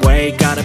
way. Gotta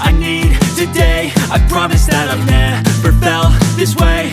I need today. I promise that I've never felt this way.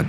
I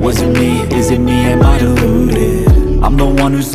Was it me, is it me, am I deluded? I'm the one who's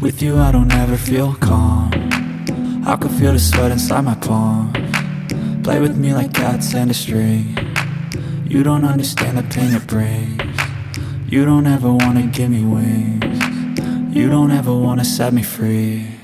With you I don't ever feel calm, I can feel the sweat inside my palm. Play with me like cats and a string, you don't understand the pain it brings. You don't ever wanna give me wings, you don't ever wanna set me free.